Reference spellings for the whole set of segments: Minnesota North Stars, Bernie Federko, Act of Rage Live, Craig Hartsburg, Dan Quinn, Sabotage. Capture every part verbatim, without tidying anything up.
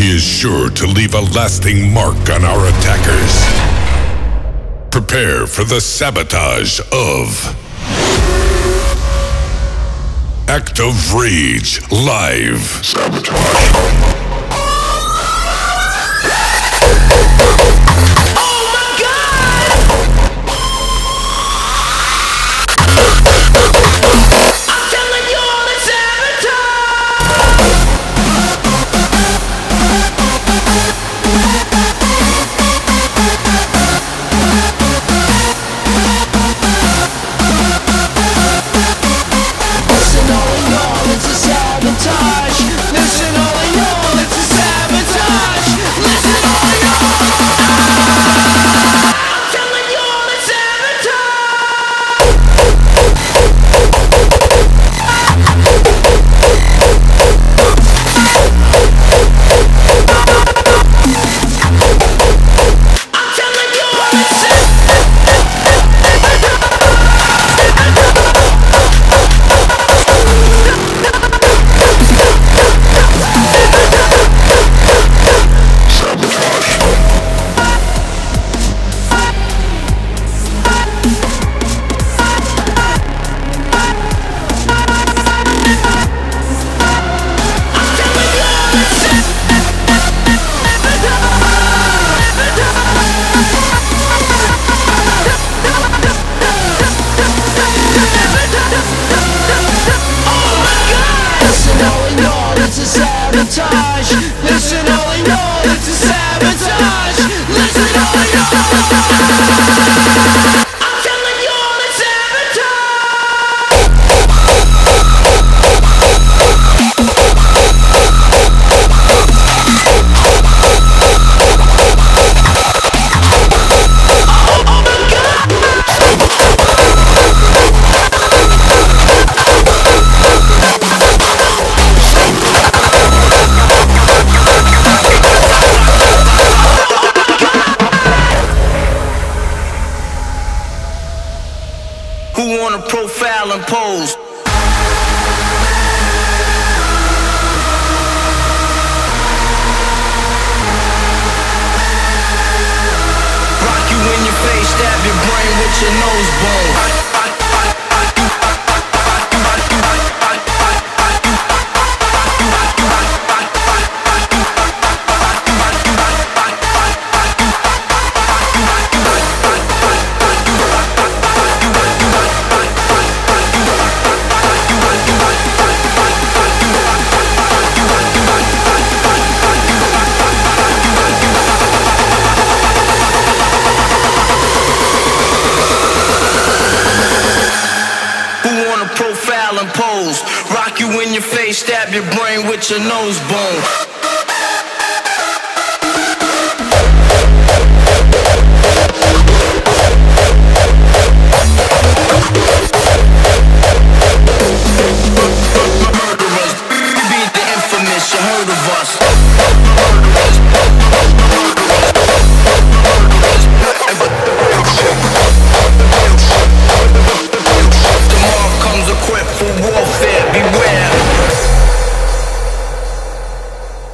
He is sure to leave a lasting mark on our attackers. Prepare for the sabotage of Act of Rage Live. Sabotage. Sabotage. Listen, all I know, it's a sabotage. Listen, all I know. I'm telling you all, it's sabotage. Oh my God. Who wanna profile and pose? Rock you in your face, stab your brain with your nose bone. Pose, rock you in your face, stab your brain with your nose bone.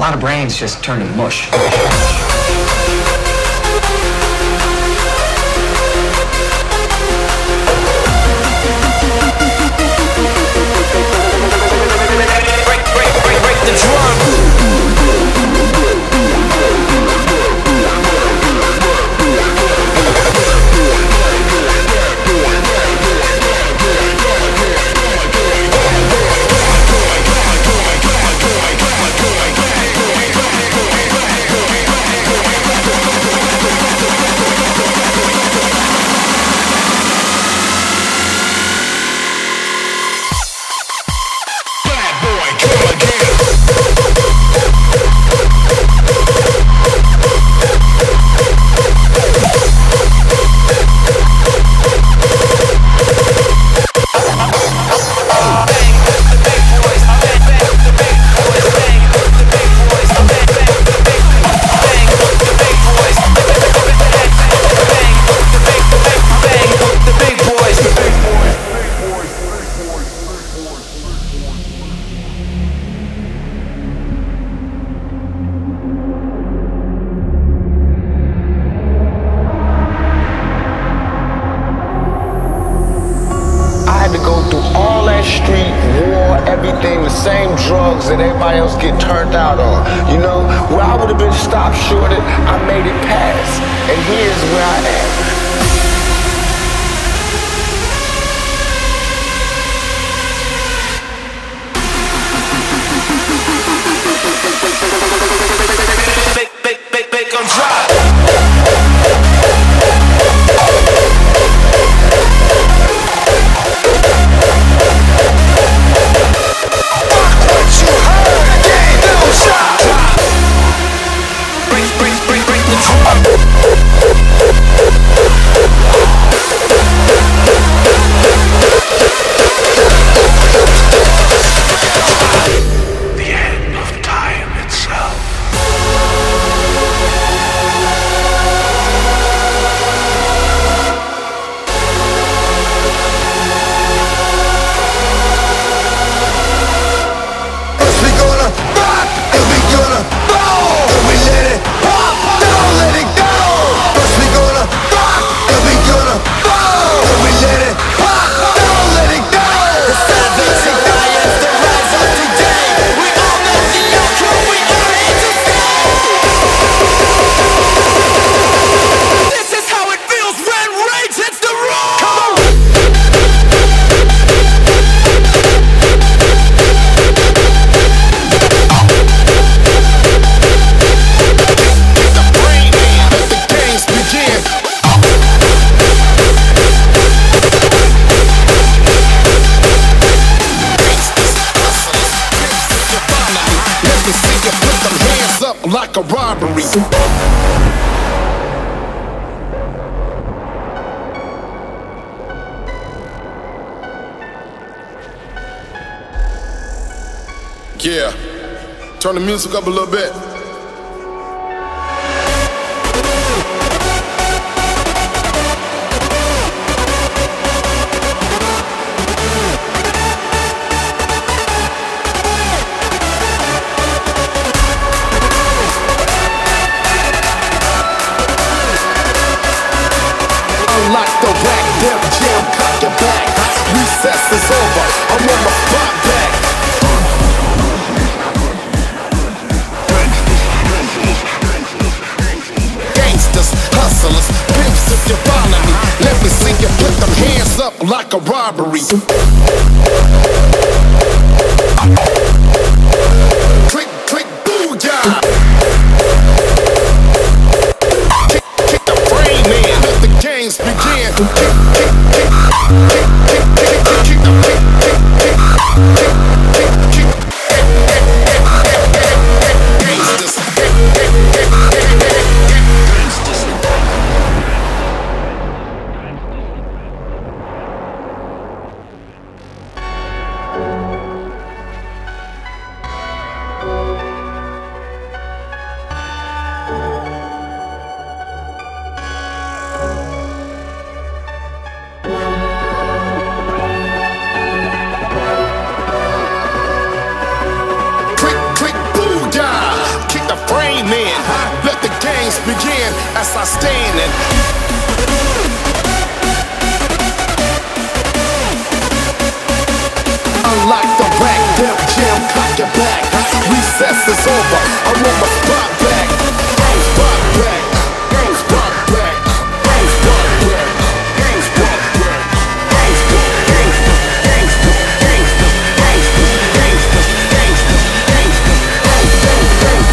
A lot of brains just turned to mush. Hey! songs that everybody else get turned out on. You know, where I would have been stopped short, I made it past, and here's where I am. Like a robbery. Yeah, turn the music up a little bit. Lock the rack, Def Jam, cock it back. Recess is over, I'm on my spot back. Gangsters, hustlers, pimps, if you follow me, let me see you put them hands up like a robbery. Click, click, booyah! Begin as I stand and unlock the rack, Def Jam, cock it back. Recess is over, I want my spot back. Gang spot back, gang spot back, gang spot back, gang spot back, gang spot, gangsta, gangsta, gangsta, gangsta, gangsta, gangsta, gangsta, gangsta, gangsta, gangsta. Gangsters.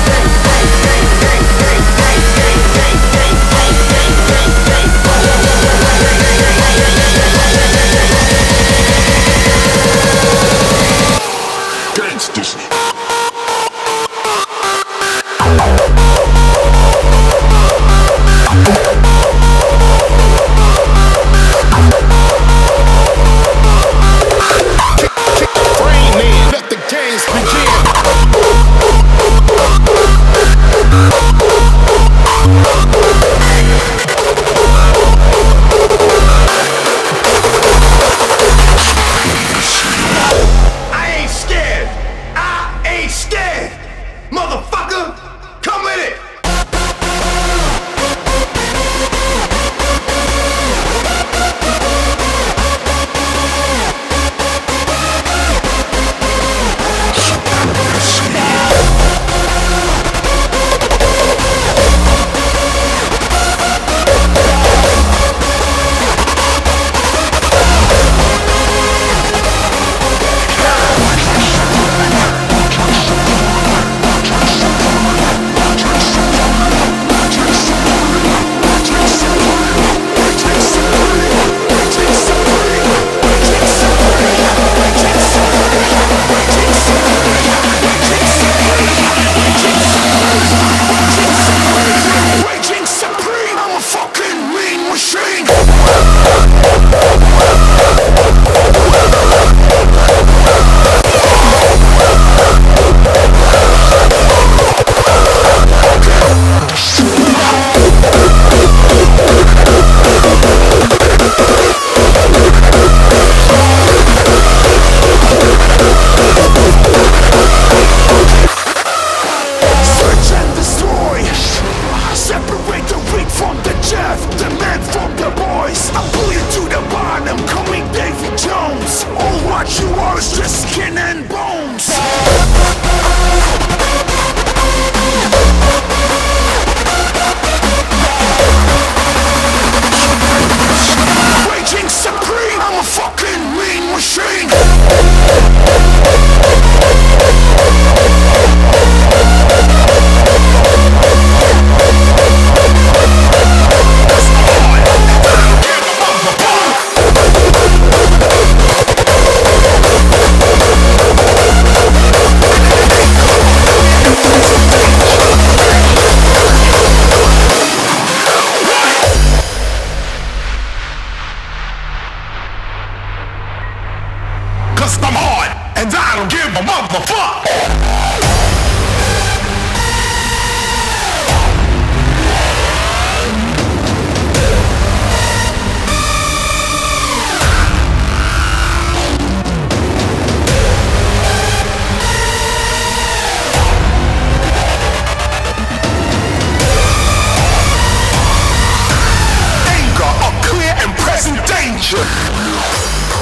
motherfucker!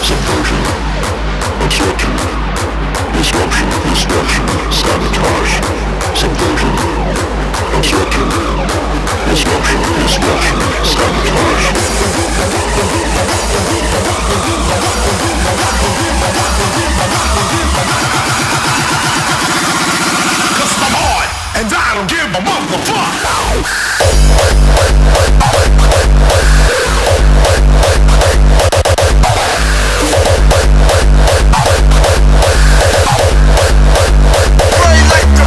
Subversion, obstruction, disruption, destruction, sabotage. Subversion, obstruction, disruption, destruction, sabotage. Cause I'm hard and I don't give a motherfucker. Act of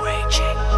Rage!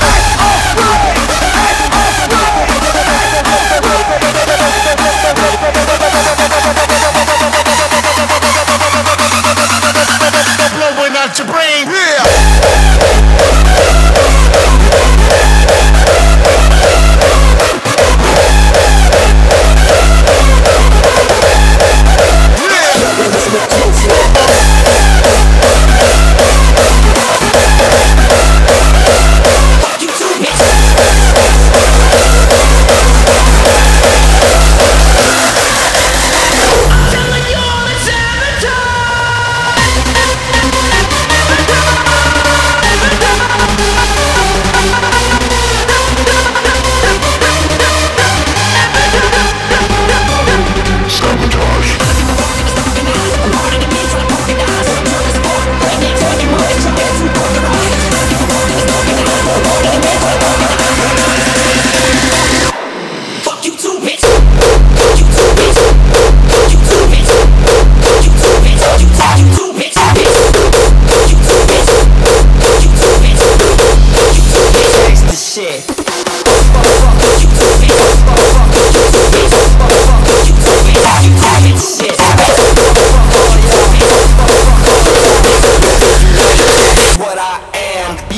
Act of Rage! Act of Rage!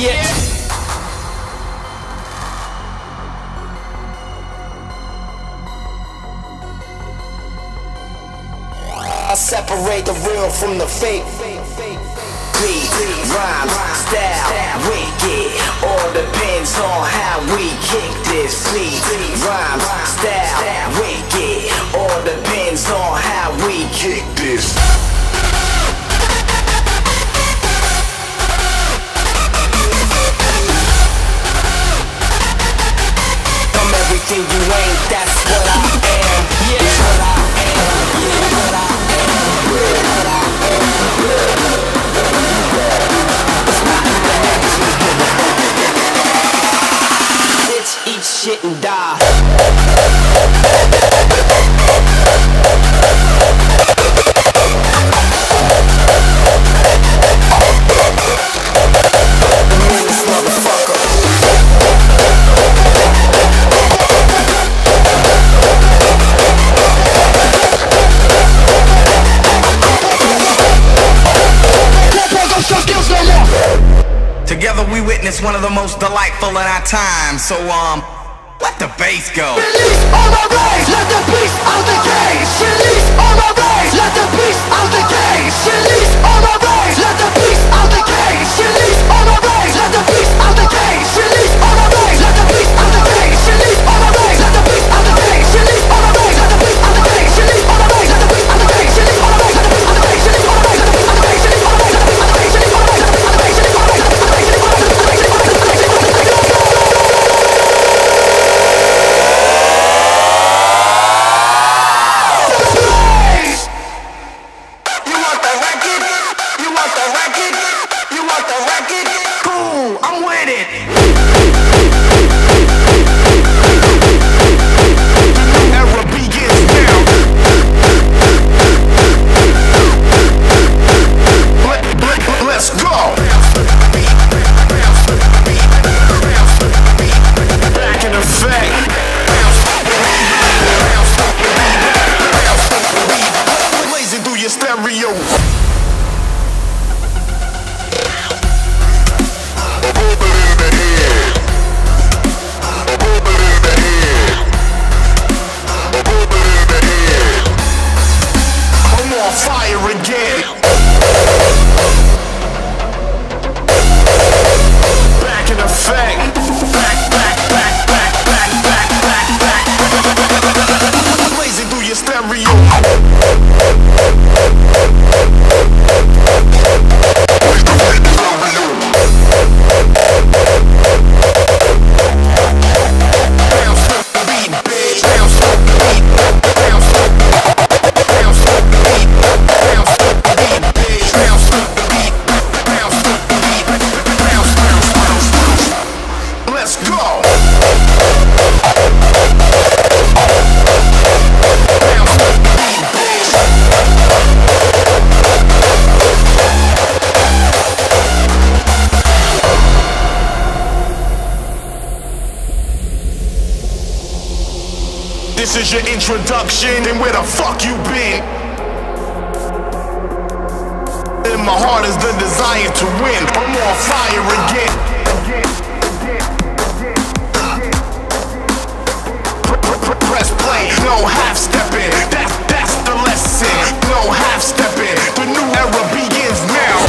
idiot! I separate the real from the fake. Beat, rhyme, style, wicked. All depends on how we kick this. Beat, rhyme, style, wicked. All depends on how we kick this. I'm everything you ain't. That's what I am. That's what I am. That's what I am. Bitch, eat shit and die. Together we witness one of the most delightful in our time. So um, let the bass go. Release all my rage, let the beast out the cage. Release all my rage, let the beast out the cage. Release all my rage, let the beast out the cage. Release all my rage, let the beast out the cage. Release all my rage, let the beast out the cage. Release all my rage, let the beast out the cage. Release all my rage, let the beast out the cage. Release all my rage, let the beast out the cage. Release all my rage, let the beast out the cage. Release all my rage, let the beast out the cage. Release all my rage, let the beast out the cage. Release all my rage, let the beast out the cage. This is your introduction, then where the fuck you been? In my heart is the desire to win. I'm on fire again. Press play, no half stepping. That's that's the lesson. No half stepping. The new era begins now.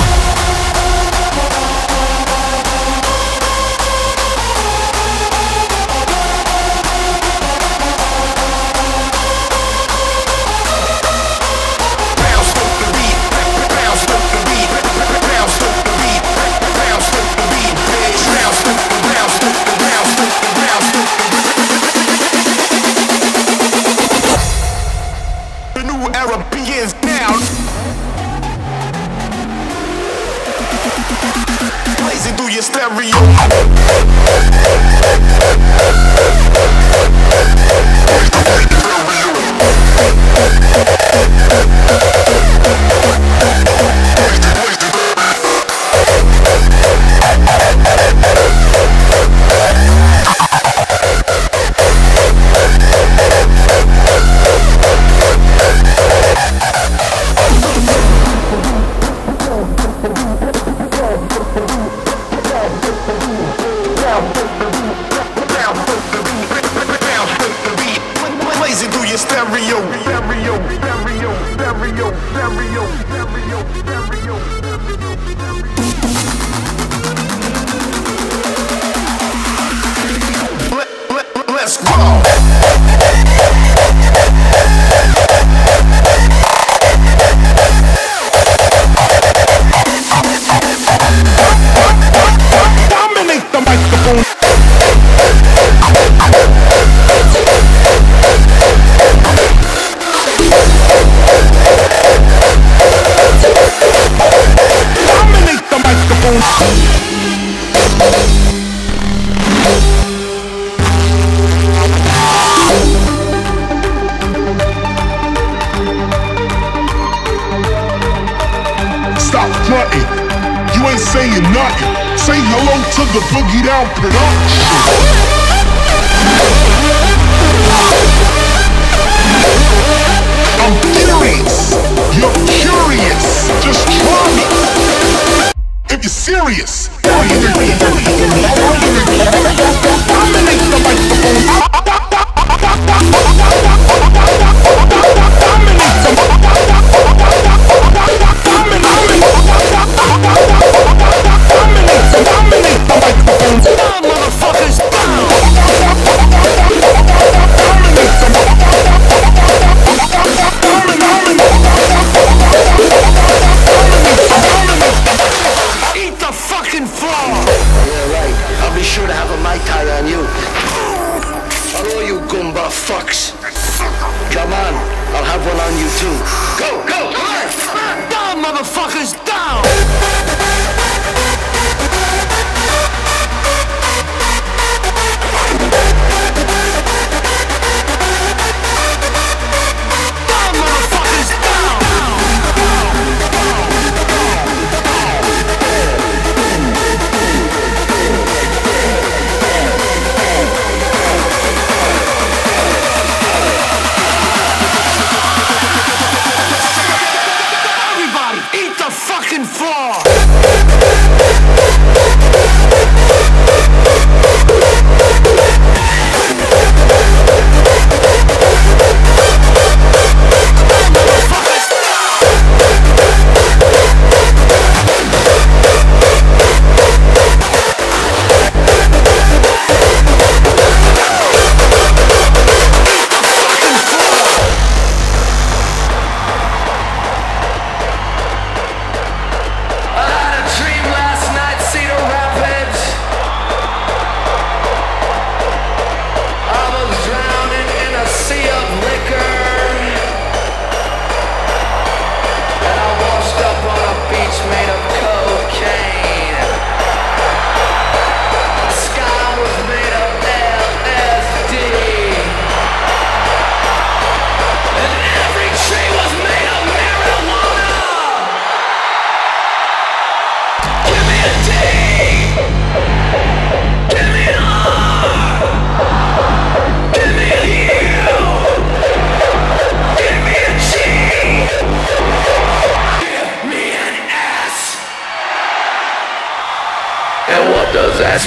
Does that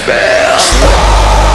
spell?